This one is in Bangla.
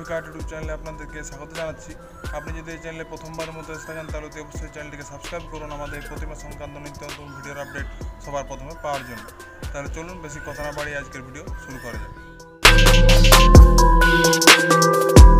অফিকার ইউটিউব চ্যানেলে আপনাদেরকে স্বাগত জানাচ্ছি। আপনি যদি এই চ্যানেলে প্রথমবারের মতো এসে থাকেন তাহলে অবশ্যই চ্যানেলটিকে সাবস্ক্রাইব করুন আমাদের প্রতিমা সংক্রান্ত নিত্য নতুন ভিডিওর আপডেট সবার প্রথমে পাওয়ার জন্য। তাহলে চলুন বেশি কথা না বাড়িয়ে আজকের ভিডিও শুরু করা যাক।